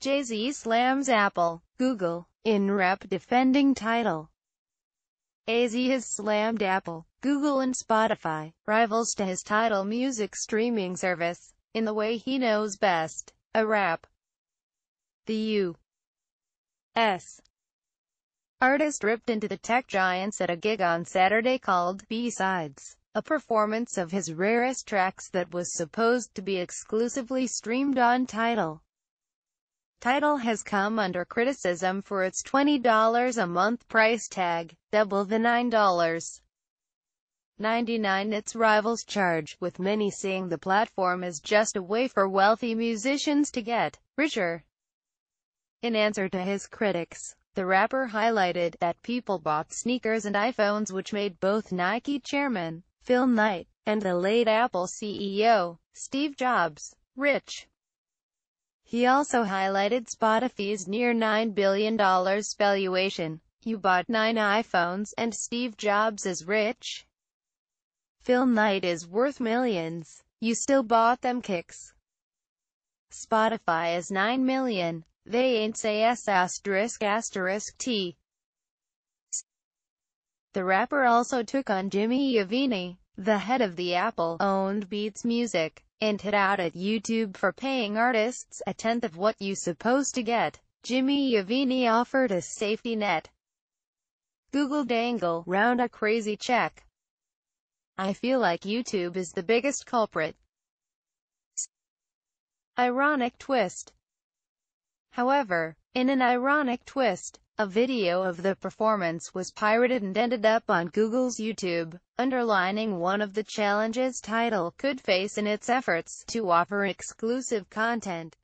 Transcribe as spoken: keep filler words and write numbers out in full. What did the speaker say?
Jay-Z slams Apple, Google, in rap defending Tidal. Jay-Z has slammed Apple, Google and Spotify, rivals to his Tidal music streaming service, in the way he knows best, a rap. The U S artist ripped into the tech giants at a gig on Saturday called B-Sides, a performance of his rarest tracks that was supposed to be exclusively streamed on Tidal. Tidal has come under criticism for its twenty dollars a month price tag, double the nine dollars and ninety-nine cents its rivals charge, with many seeing the platform as just a way for wealthy musicians to get richer. In answer to his critics, the rapper highlighted that people bought sneakers and iPhones, which made both Nike chairman, Phil Knight, and the late Apple C E O, Steve Jobs, rich. He also highlighted Spotify's near nine billion dollars valuation. You bought nine iPhones and Steve Jobs is rich. Phil Knight is worth millions. You still bought them kicks. Spotify is nine million. They ain't say s asterisk asterisk t. The rapper also took on Jimmy Iovine, the head of the Apple-owned Beats Music, and hit out at YouTube for paying artists a tenth of what you supposed to get. Jimmy Iovine offered a safety net. Google dangle round a crazy check. I feel like YouTube is the biggest culprit. Ironic twist. However, in an ironic twist, a video of the performance was pirated and ended up on Google's YouTube, underlining one of the challenges Tidal could face in its efforts to offer exclusive content.